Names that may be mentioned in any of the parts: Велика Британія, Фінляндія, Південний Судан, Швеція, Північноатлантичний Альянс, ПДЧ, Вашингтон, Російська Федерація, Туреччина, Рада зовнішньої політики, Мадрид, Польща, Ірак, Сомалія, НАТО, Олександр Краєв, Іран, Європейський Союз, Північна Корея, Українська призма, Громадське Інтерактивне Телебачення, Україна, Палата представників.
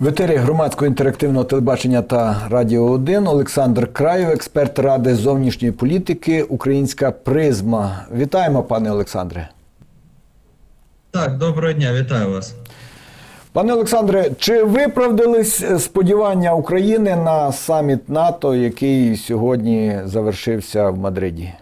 В етері громадського інтерактивного телебачення та Радіо 1 Олександр Краєв, експерт Ради зовнішньої політики, Українська призма. Вітаємо, пане Олександре. Так, доброго дня, вітаю вас. Пане Олександре, чи виправдались сподівання України на саміт НАТО, який сьогодні завершився в Мадриді?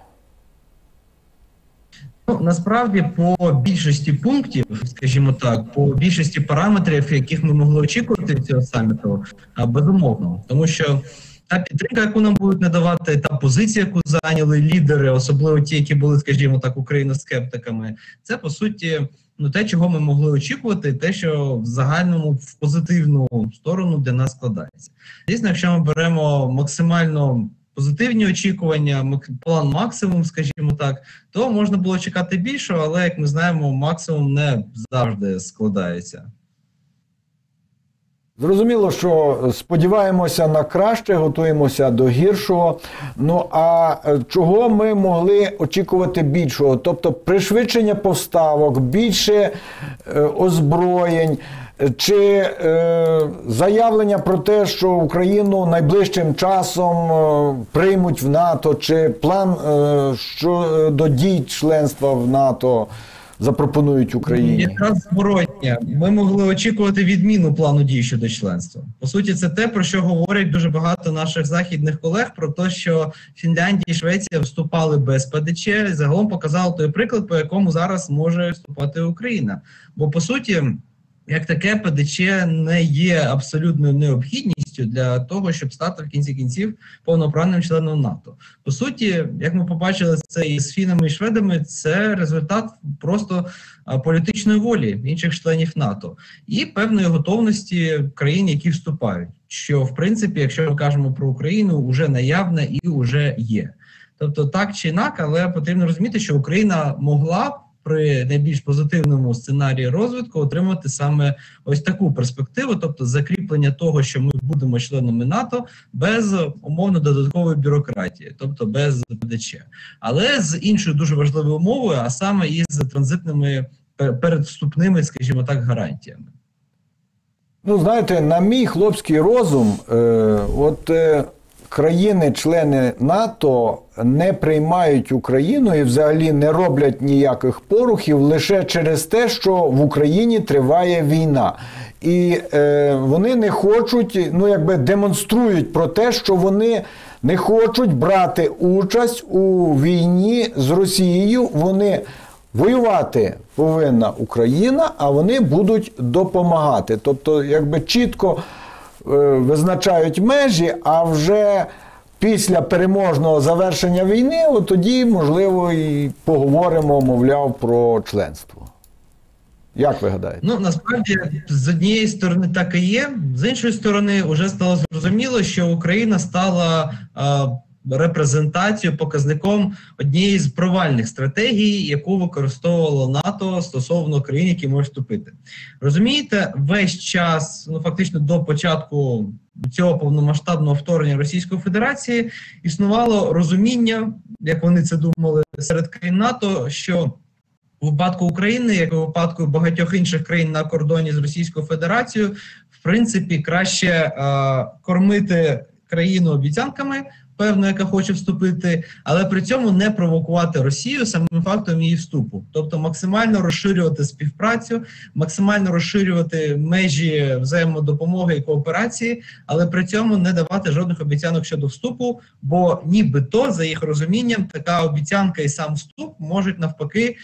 Ну, насправді, по більшості пунктів, скажімо так, по більшості параметрів, яких ми могли очікувати від цього саміту, безумовно. Тому що та підтримка, яку нам будуть надавати, та позиція, яку зайняли лідери, особливо ті, які були, скажімо так, україноскептиками, це, по суті, ну, те, чого ми могли очікувати, те, що в загальному, в позитивну сторону для нас складається. Звісно, якщо ми беремо максимально позитивні очікування, план максимум, скажімо так, то можна було чекати більше, але, як ми знаємо, максимум не завжди складається. Зрозуміло, що сподіваємося на краще, готуємося до гіршого. Ну, а чого ми могли очікувати більшого? Тобто пришвидшення поставок, більше озброєнь, чи заявлення про те, що Україну найближчим часом приймуть в НАТО, чи план щодо дій членства в НАТО запропонують Україні? Якраз зворотня. Ми могли очікувати відміну плану дій щодо членства. По суті, це те, про що говорять дуже багато наших західних колег, про те, що Фінляндія і Швеція вступали без ПДЧ, загалом показали той приклад, по якому зараз може вступати Україна. Бо, по суті, як таке ПДЧ не є абсолютною необхідністю для того, щоб стати в кінці кінців повноправним членом НАТО. По суті, як ми побачили це і з фінами, і шведами, це результат просто політичної волі інших членів НАТО і певної готовності країн, які вступають. Що, в принципі, якщо ми кажемо про Україну, вже наявне і вже є. Тобто так чи інак, але потрібно розуміти, що Україна могла при найбільш позитивному сценарії розвитку отримати саме ось таку перспективу, тобто закріплення того, що ми будемо членами НАТО без, умовно, додаткової бюрократії, тобто без ПДЧ. Але з іншою дуже важливою умовою, а саме із транзитними, передвступними, скажімо так, гарантіями. Ну, знаєте, на мій хлопський розум, країни-члени НАТО не приймають Україну і взагалі не роблять ніяких порухів лише через те, що в Україні триває війна. І вони не хочуть, ну якби демонструють про те, що вони не хочуть брати участь у війні з Росією. Вони воювати повинна Україна, а вони будуть допомагати. Тобто, якби чітко визначають межі, а вже після переможного завершення війни, от тоді, можливо, і поговоримо, мовляв, про членство. Як ви гадаєте? Ну, насправді, з однієї сторони так і є, з іншої сторони, вже стало зрозуміло, що Україна стала репрезентацією, показником однієї з провальних стратегій, яку використовувало НАТО стосовно країн, які можуть вступити. Розумієте, весь час, ну фактично до початку цього повномасштабного вторгнення Російської Федерації, існувало розуміння, як вони це думали, серед країн НАТО, що у випадку України, як і у випадку багатьох інших країн на кордоні з Російською Федерацією, в принципі, краще кормити країну обіцянками, певно, яка хоче вступити, але при цьому не провокувати Росію самим фактом її вступу. Тобто максимально розширювати співпрацю, максимально розширювати межі взаємодопомоги і кооперації, але при цьому не давати жодних обіцянок щодо вступу, бо нібито, за їх розумінням, така обіцянка і сам вступ можуть навпаки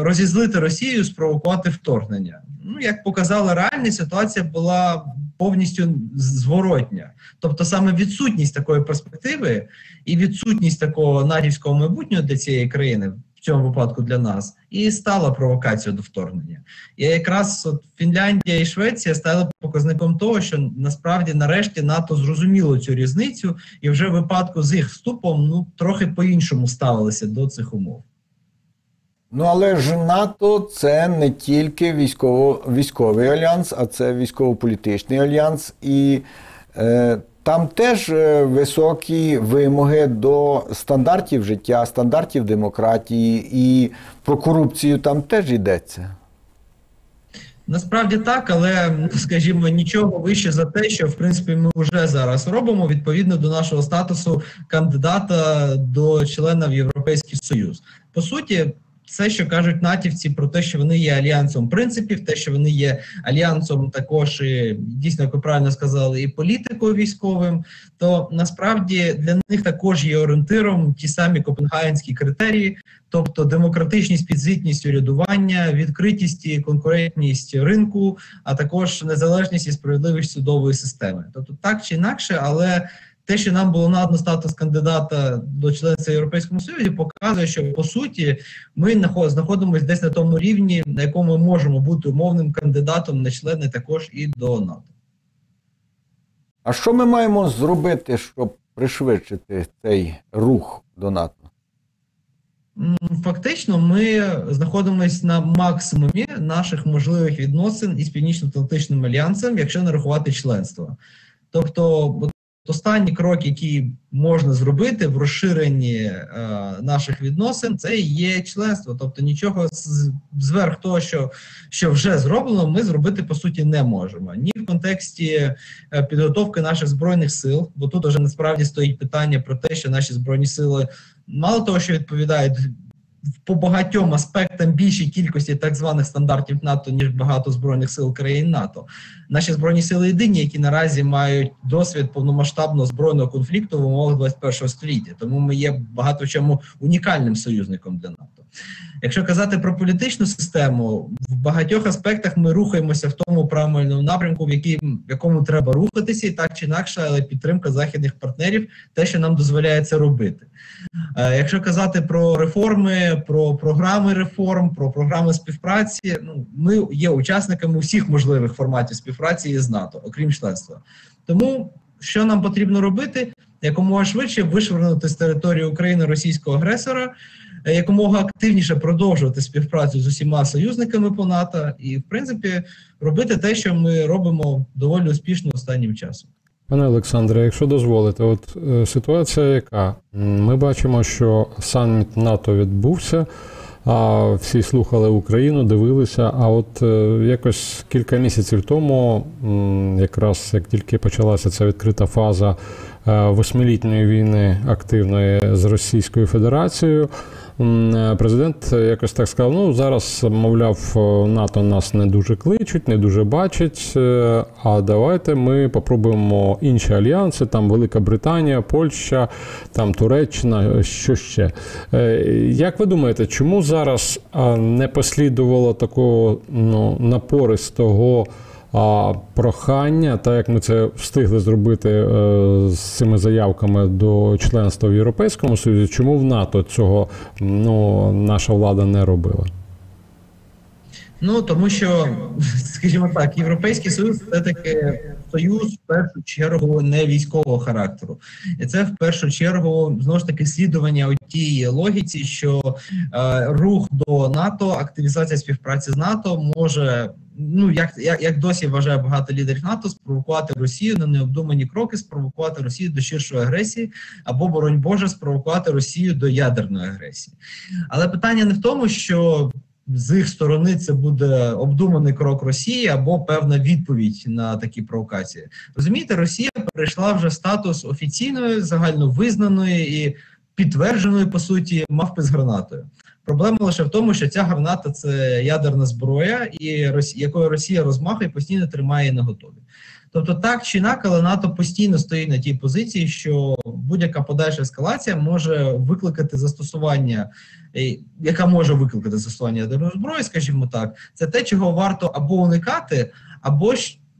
розізлити Росію, спровокувати вторгнення. Ну, як показала реальність, ситуація була повністю зворотня. Тобто саме відсутність такої перспективи і відсутність такого натівського майбутнього для цієї країни, в цьому випадку для нас, і стала провокацією до вторгнення. І якраз от Фінляндія і Швеція стали показником того, що насправді нарешті НАТО зрозуміло цю різницю і вже в випадку з їх вступом трохи по-іншому ставилися до цих умов. Ну, але ж НАТО – це не тільки військовий альянс, а це військово-політичний альянс. І там теж високі вимоги до стандартів життя, стандартів демократії, і про корупцію там теж йдеться. Насправді так, але, скажімо, нічого вище за те, що, в принципі, ми вже зараз робимо відповідно до нашого статусу кандидата до члена в Європейський Союз. По суті, все, що кажуть натівці про те, що вони є альянсом принципів, те, що вони є альянсом також, і, дійсно, як ви правильно сказали, і політикою військовим, то насправді для них також є орієнтиром ті самі копенгагенські критерії, тобто демократичність, підзвітність урядування, відкритість і конкурентність ринку, а також незалежність і справедливість судової системи. Тобто так чи інакше, але те, що нам було надано статус кандидата до членства в Європейському Союзі, показує, що, по суті, ми знаходимося десь на тому рівні, на якому ми можемо бути умовним кандидатом на члени також і до НАТО. А що ми маємо зробити, щоб пришвидшити цей рух до НАТО? Фактично, ми знаходимося на максимумі наших можливих відносин із Північноатлантичним Альянсом, якщо не рахувати членство. Тобто, останній крок, який можна зробити в розширенні наших відносин, це є членство. Тобто нічого зверх того, що вже зроблено, ми зробити, по суті, не можемо. Ні в контексті підготовки наших Збройних сил, бо тут вже насправді стоїть питання про те, що наші Збройні сили мало того, що відповідають по багатьом аспектам більшій кількості так званих стандартів НАТО, ніж багато Збройних сил країн НАТО. Наші Збройні сили єдині, які наразі мають досвід повномасштабного збройного конфлікту в умовах 21-го століття. Тому ми є багато в чому унікальним союзником для НАТО. Якщо казати про політичну систему, в багатьох аспектах ми рухаємося в тому правильному напрямку, в якому треба рухатися, і так чи інакше, але підтримка західних партнерів – те, що нам дозволяє це робити. Якщо казати про реформи, про програми реформ, про програми співпраці, ми є учасниками всіх можливих форматів співпраці з НАТО, окрім членства. Тому, що нам потрібно робити? Якомога швидше вишвирнути з території України російського агресора, якомога активніше продовжувати співпрацю з усіма союзниками по НАТО і, в принципі, робити те, що ми робимо доволі успішно останнім часом. Пане Олександре, якщо дозволите, от ситуація яка? Ми бачимо, що саміт НАТО відбувся, а всі слухали Україну, дивилися, а от якось кілька місяців тому, якраз як тільки почалася ця відкрита фаза восьмилітньої війни активної з Російською Федерацією, президент якось так сказав, ну зараз, мовляв, НАТО нас не дуже кличуть, не дуже бачить, а давайте ми попробуємо інші альянси, там Велика Британія, Польща, там Туреччина, що ще. Як ви думаєте, чому зараз не послідувало такого напористого прохання, так як ми це встигли зробити з цими заявками до членства в Європейському Союзі, чому в НАТО цього наша влада не робила? Тому що, скажімо так, Європейський Союз – це таки союз, в першу чергу, не військового характеру. І це, в першу чергу, знову ж таки, слідування у тій логіці, що рух до НАТО, активізація співпраці з НАТО може, як досі вважає багато лідерів НАТО, спровокувати Росію на необдумані кроки, спровокувати Росію до ширшої агресії або, боронь Боже, спровокувати Росію до ядерної агресії. Але питання не в тому, що з їх сторони це буде обдуманий крок Росії або певна відповідь на такі провокації. Розумієте, Росія перейшла вже в статус офіційної, загальновизнаної і підтвердженої, по суті, мавпи з гранатою. Проблема лише в тому, що ця граната – це ядерна зброя, якою Росія розмахує, постійно тримає на готові. Тобто так чи інакше, але НАТО постійно стоїть на тій позиції, що будь-яка подальша ескалація може викликати застосування, яка може викликати застосування ядерної зброї, скажімо так. Це те, чого варто або уникати, або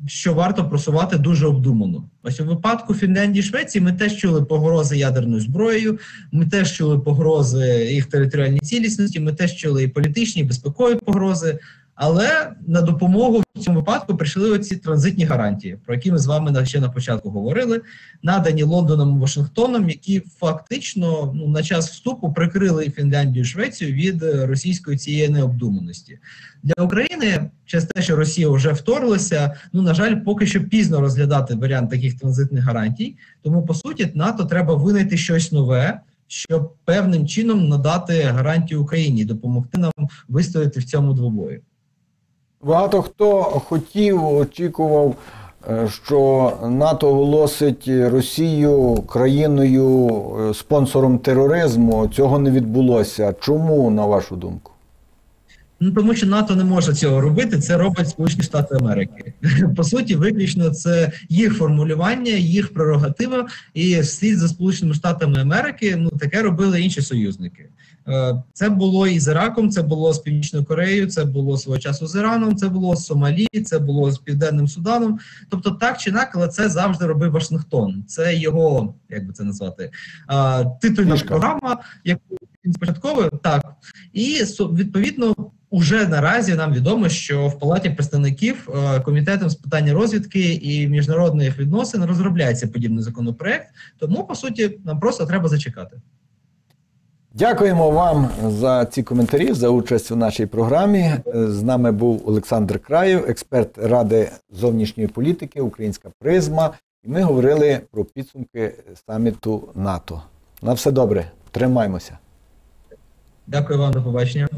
що варто просувати дуже обдумано. Ось у випадку Фінляндії і Швеції ми теж чули погрози ядерною зброєю, ми теж чули погрози їх територіальній цілісності, ми теж чули і політичні, і безпекові погрози. Але на допомогу в цьому випадку прийшли оці транзитні гарантії, про які ми з вами ще на початку говорили, надані Лондоном і Вашингтоном, які фактично на час вступу прикрили Фінляндію і Швецію від російської цієї необдуманості. Для України, через те, що Росія вже вторглася, на жаль, поки що пізно розглядати варіант таких транзитних гарантій, тому, по суті, НАТО треба винайти щось нове, щоб певним чином надати гарантію Україні, допомогти нам вистояти в цьому двобої. Багато хто хотів, очікував, що НАТО оголосить Росію країною спонсором тероризму. Цього не відбулося. Чому, на вашу думку? Ну, тому що НАТО не може цього робити, це роблять Сполучені Штати Америки. По суті, виключно це їх формулювання, їх прерогатива, і слід за Сполученими Штатами Америки, ну, таке робили інші союзники. Це було і з Іраком, це було з Північною Кореєю, це було свого часу з Іраном, це було з Сомалії, це було з Південним Суданом. Тобто так чи інакше, але це завжди робив Вашингтон. Це його, як би це назвати, титульна програма, яку він спочатково, так. І відповідно, уже наразі нам відомо, що в Палаті представників Комітетом з питань розвідки і міжнародних відносин розробляється подібний законопроект. Тому, по суті, нам просто треба зачекати. Дякуємо вам за ці коментарі, за участь у нашій програмі. З нами був Олександр Краєв, експерт Ради зовнішньої політики, Українська призма. І ми говорили про підсумки саміту НАТО. На все добре. Тримаймося. Дякую вам. До побачення.